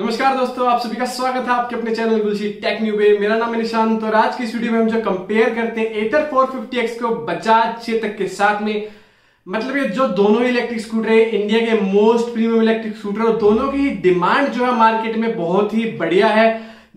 नमस्कार दोस्तों, आप सभी का स्वागत है आपके अपने चैनल गुलशी टेक न्यूज पे। मेरा नाम है निशान। तो आज की इस वीडियो में हम जो कंपेयर करते हैं एथर 450X को बजाज चेतक के साथ में, मतलब ये जो दोनों इलेक्ट्रिक स्कूटर है इंडिया के मोस्ट प्रीमियम इलेक्ट्रिक स्कूटर और दोनों की डिमांड जो है मार्केट में बहुत ही बढ़िया है,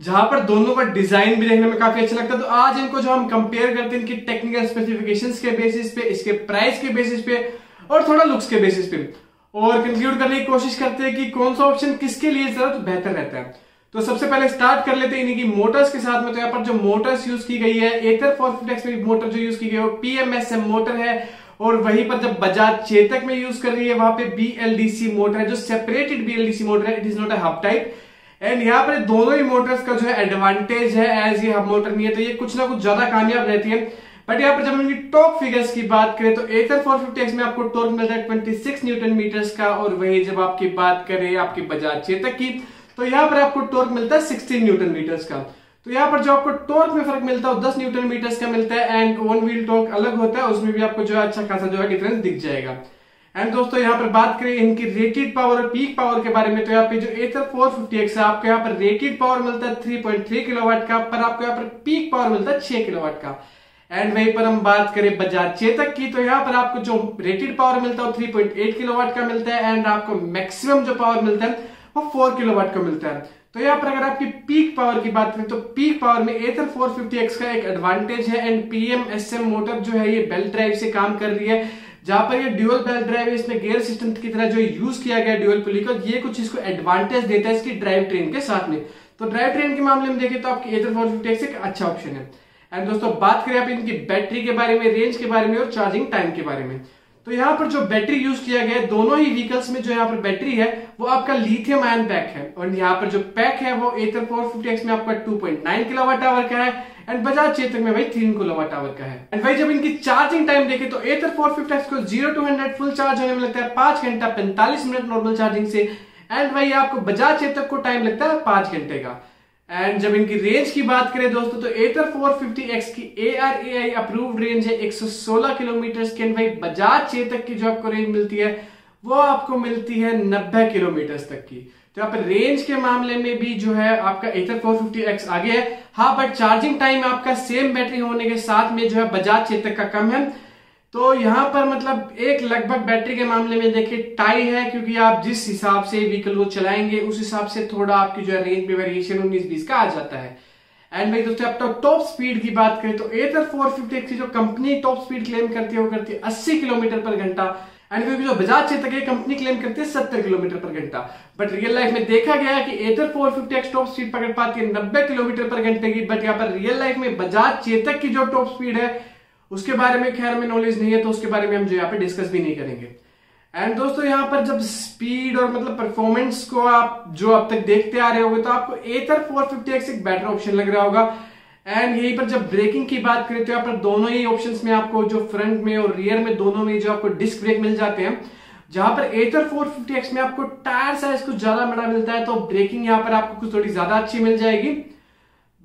जहां पर दोनों का डिजाइन भी देखने में काफी अच्छा लगता है। तो आज इनको जो हम कंपेयर करते हैं इनकी टेक्निकल स्पेसिफिकेशंस के बेसिस पे, इसके प्राइस के बेसिस पे और थोड़ा लुक्स के बेसिस पे, और कंक्लूड करने की कोशिश करते हैं कि कौन सा ऑप्शन किसके लिए ज्यादा बेहतर रहता है। तो सबसे पहले स्टार्ट कर लेते हैं इन्हीं की मोटर्स के साथ में। तो यहाँ पर जो मोटर्स यूज की गई है एथर 450X में, मोटर जो यूज की गई है PMSM मोटर है, और वहीं पर जब बजाज चेतक में यूज कर रही है वहां पे BLDC मोटर है, जो सेपरेटेड BLDC मोटर है। It is not a hub type. And यहाँ पर दोनों ही मोटर्स का जो है एडवांटेज है, एज ये हब मोटर नहीं है तो ये कुछ ना कुछ ज्यादा कामयाब रहती है। बट यहाँ पर जब हम इनकी टॉप फिगर्स की बात करें तो एथर 450X में आपको टॉर्क मिलता है 26 न्यूटन मीटर्स का, और वही जब आपकी बात करें आपकी बजाज चेतक की तो यहाँ पर आपको टॉर्क मिलता है 16 न्यूटन मीटर्स का। तो यहाँ पर जो आपको टॉर्क में फर्क मिलता है वो 10 न्यूटन मीटर्स का मिलता है। एंड ऑन व्हील टॉर्क अलग होता है, उसमें भी आपको जो है अच्छा खासा जो है डिफरेंस दिख जाएगा। एंड दोस्तों यहाँ पर बात करें इनकी रेटेड पावर और पीक पावर के बारे में, तो यहाँ पे जो एथर 450X है आपको यहाँ पर रेटेड पावर मिलता है 3.3 किलोवाट का, पर आपको यहाँ पर पीक पावर मिलता है 6 किलोवाट का। एंड वहीं पर हम बात करें बजाज चेतक की तो यहाँ पर आपको जो रेटेड पावर मिलता है वो 3.8 किलोवाट का मिलता है, एंड आपको मैक्सिमम जो पावर मिलता है वो 4 किलोवाट का मिलता है। तो यहाँ पर अगर आपकी पीक पावर की बात करें तो पीक पावर में एथर 450X का एक एडवांटेज है। एंड PMSM मोटर जो है ये बेल्ट ड्राइव से काम कर रही है, जहां पर ये ड्यूअल बेल्ट ड्राइव है, इसमें गियर सिस्टम की तरह जो यूज किया गया ड्यूअल पुली का, ये कुछ इसको एडवांटेज देता है इसकी ड्राइव ट्रेन के साथ में। तो ड्राइव ट्रेन के मामले में देखें तो आपकी एथर 450X एक अच्छा ऑप्शन है। एंड दोस्तों बात करें आप इनकी बैटरी के बारे में, रेंज के बारे में और चार्जिंग टाइम के बारे में, तो यहाँ पर जो बैटरी यूज किया गया है दोनों ही व्हीकल्स में, जो यहाँ पर बैटरी है वो आपका लिथियम आयन पैक है। और यहाँ पर जो पैक है वो एथर 450X में आपका 2.9 किलोवाट आवर का है, एंड बजाज चेतक में भाई 3 किलोवाट आवर का है। एंड भाई जब इनकी चार्जिंग टाइम देखें तो एथर 450X को 0 to 100 फुल चार्ज होने में लगता है 5 घंटा 45 मिनट नॉर्मल चार्जिंग से, एंड भाई आपको बजाज चेतक को टाइम लगता है 5 घंटे का। एंड जब इनकी रेंज की बात करें दोस्तों तो एथर 450X की ARAI अप्रूव्ड रेंज है 116 किलोमीटर के, भाई बजाज चेतक की जो आपको रेंज मिलती है वो आपको मिलती है 90 किलोमीटर तक की। तो यहाँ पर रेंज के मामले में भी जो है आपका एथर 450X आगे है। हाँ, बट चार्जिंग टाइम आपका सेम बैटरी होने के साथ में जो है बजाज चेतक का कम है। तो यहाँ पर मतलब एक लगभग बैटरी के मामले में देखिए टाई है, क्योंकि आप जिस हिसाब से व्हीकल को चलाएंगे उस हिसाब से थोड़ा आपकी जो है रेंज में वेरिएशन 19-20 का आ जाता है। एंड भाई दोस्तों आप टॉप स्पीड की बात करें तो एथर 450X की जो कंपनी टॉप स्पीड क्लेम करती है वो करती है 80 किलोमीटर पर घंटा, एंड क्योंकि जो बजाज चेतक है कंपनी क्लेम करती है 70 किलोमीटर पर घंटा। बट रियल लाइफ में देखा गया कि एथर 450X टॉप स्पीड पकड़ पाती है 90 किलोमीटर पर घंटे की, बट यहाँ पर रियल लाइफ में बजाज चेतक की जो टॉप स्पीड है उसके बारे में खैर हमें नॉलेज नहीं है, तो उसके बारे में हम जो यहाँ पे डिस्कस भी नहीं करेंगे। एंड दोस्तों यहाँ पर जब स्पीड और मतलब परफॉर्मेंस को आप जो अब तक देखते आ रहे होंगे तो आपको एथर 450X एक बेटर ऑप्शन लग रहा होगा। एंड यहीं पर जब ब्रेकिंग की बात करें तो यहाँ पर दोनों ही ऑप्शंस में आपको जो फ्रंट में और रियर में दोनों में जो आपको डिस्क ब्रेक मिल जाते हैं, जहां पर एथर 450X में आपको टायर साइज कुछ ज्यादा बड़ा मिलता है तो ब्रेकिंग यहाँ पर आपको कुछ थोड़ी ज्यादा अच्छी मिल जाएगी।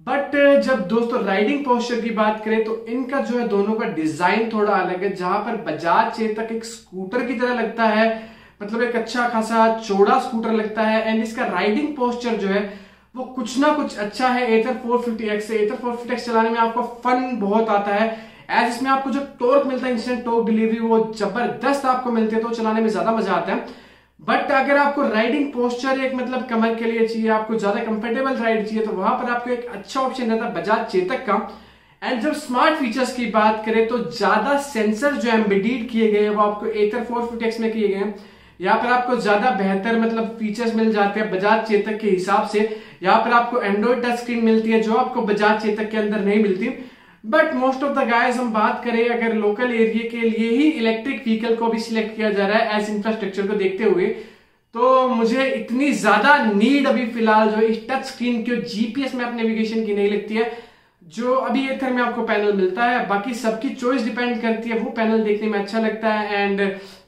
बट जब दोस्तों राइडिंग पोस्चर की बात करें तो इनका जो है दोनों का डिजाइन थोड़ा अलग है, जहां पर बजाज चेतक एक स्कूटर की तरह लगता है, मतलब एक अच्छा खासा चौड़ा स्कूटर लगता है। एंड इसका राइडिंग पोस्चर जो है वो कुछ ना कुछ अच्छा है एथर 450X से। एथर 450X चलाने में आपको फन बहुत आता है, एज इसमें आपको जो टॉर्क मिलता है इंस्टेंट टॉर्क डिलीवरी वो जबरदस्त आपको मिलती है, तो चलाने में ज्यादा मजा आता है। बट अगर आपको राइडिंग पोस्चर एक मतलब कमर के लिए चाहिए, आपको ज्यादा कंफर्टेबल राइड चाहिए, तो वहां पर आपको एक अच्छा ऑप्शन रहता है बजाज चेतक का। एंड जब स्मार्ट फीचर्स की बात करें तो ज्यादा सेंसर जो एम्बेडेड किए गए हैं वो आपको एथर 450X में किए गए हैं। यहाँ पर आपको ज्यादा बेहतर मतलब फीचर्स मिल जाते हैं बजाज चेतक के हिसाब से। यहाँ पर आपको एंड्रॉइड टच स्क्रीन मिलती है जो आपको बजाज चेतक के अंदर नहीं मिलती। But most of the guys हम बात करें अगर लोकल एरिया के लिए ही इलेक्ट्रिक व्हीकल को भी सिलेक्ट किया जा रहा है एज इंफ्रास्ट्रक्चर को देखते हुए, तो मुझे इतनी ज्यादा नीड अभी फिलहाल जो इस टच स्क्रीन की GPS मैप नेविगेशन की नहीं लगती है, जो अभी एथर में आपको पैनल मिलता है। बाकी सबकी चॉइस डिपेंड करती है, वो पैनल देखने में अच्छा लगता है एंड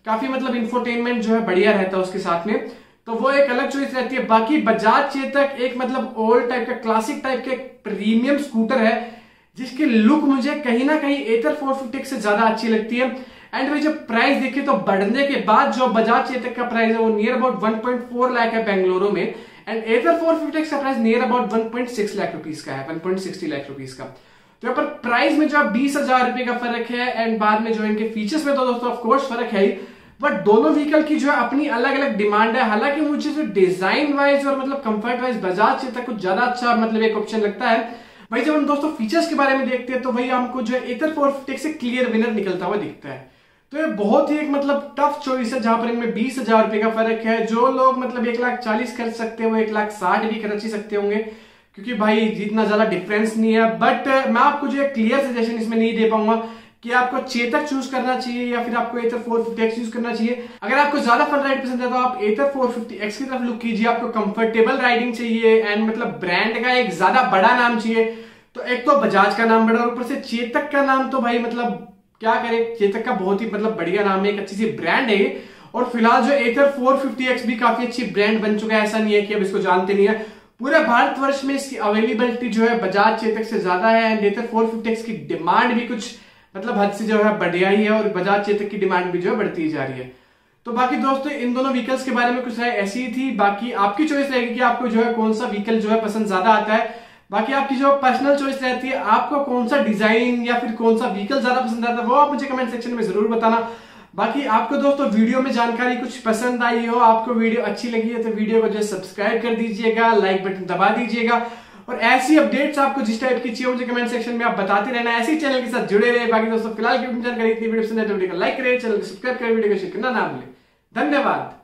काफी मतलब इंफोटेनमेंट जो है बढ़िया रहता है उसके साथ में, तो वो एक अलग चॉइस रहती है। बाकी बजाज चेतक एक मतलब ओल्ड टाइप का क्लासिक टाइप का प्रीमियम स्कूटर है, जिसकी लुक मुझे कहीं ना कहीं एथर 450X से ज्यादा अच्छी लगती है। एंड भाई जब प्राइस देखें तो बढ़ने के बाद जो बजाज चेतक का प्राइस है वो नियर अबाउट 1.4 लाख है बेंगलुरु में, एंड एथर 450X का price near about 1.6 lakh rupees का है, 1.60 लाख रुपीस का। तो यहाँ पर प्राइस में जो 20,000 रुपए का फर्क है एंड बाद में जो इनके फीचर्स में तो दोस्तों ऑफकोर्स फर्क है ही, बट दोनों व्हीकल की जो है अपनी अलग अलग डिमांड है। हालांकि मुझे जो डिजाइन वाइज और मतलब कंफर्ट वाइज बजाज चेतक कुछ ज्यादा अच्छा मतलब एक ऑप्शन लगता है। भाई जब हम दोस्तों फीचर्स के बारे में देखते हैं तो वही हमको जो है एथर 450X से क्लियर विनर निकलता हुआ दिखता है। तो ये बहुत ही एक मतलब टफ चॉइस है, जहां पर इनमें 20,000 रुपए का फर्क है। जो लोग मतलब 1,40,000 खर्च सकते हैं वो 1,60,000 भी खर्च ही सकते होंगे, क्योंकि भाई इतना ज्यादा डिफरेंस नहीं है। बट मैं आपको जो है क्लियर सजेशन इसमें नहीं दे पाऊंगा कि आपको चेतक चूज करना चाहिए या फिर आपको एथर 450X यूज करना चाहिए। अगर आपको ज्यादा फन राइड पसंद है तो आप एथर 450X की तरफ लुक कीजिए। आपको कंफर्टेबल राइडिंग चाहिए एंड मतलब ब्रांड का एक ज्यादा बड़ा नाम चाहिए, तो एक तो बजाज का नाम बड़ा और ऊपर से चेतक का नाम, तो भाई मतलब क्या करें, चेतक का बहुत ही मतलब बढ़िया नाम है, एक अच्छी सी ब्रांड है। और फिलहाल जो एथर 450X भी काफी अच्छी ब्रांड बन चुका है, ऐसा नहीं है कि अब इसको जानते नहीं है। पूरे भारतवर्ष में इसकी अवेलेबिलिटी जो है बजाज चेतक से ज्यादा है एंड एथर 450X की डिमांड भी कुछ मतलब हद से जो है बढ़िया ही है और बजाज चेतक की डिमांड भी जो है बढ़ती ही जा रही है। तो बाकी दोस्तों इन दोनों व्हीकल्स के बारे में कुछ राय ऐसी ही थी। बाकी आपकी चॉइस रहेगी कि आपको जो है कौन सा व्हीकल जो है पसंद ज्यादा आता है। बाकी आपकी जो पर्सनल चॉइस रहती है, आपको कौन सा डिजाइन या फिर कौन सा व्हीकल ज्यादा पसंद आता है वो आप मुझे कमेंट सेक्शन में जरूर बताना। बाकी आपको दोस्तों वीडियो में जानकारी कुछ पसंद आई हो, आपको वीडियो अच्छी लगी है तो वीडियो को जो है सब्सक्राइब कर दीजिएगा, लाइक बटन दबा दीजिएगा और ऐसी अपडेट्स आपको जिस टाइप की चाहिए मुझे कमेंट सेक्शन में आप बताते रहना। ऐसे ही चैनल के साथ जुड़े रहे। बाकी दोस्तों फिलहाल की जानकारी इतनी वीडियो पसंद है तो वीडियो को लाइक करें, चैनल को सब्सक्राइब करें, वीडियो को शेयर करना ना भूलें। धन्यवाद।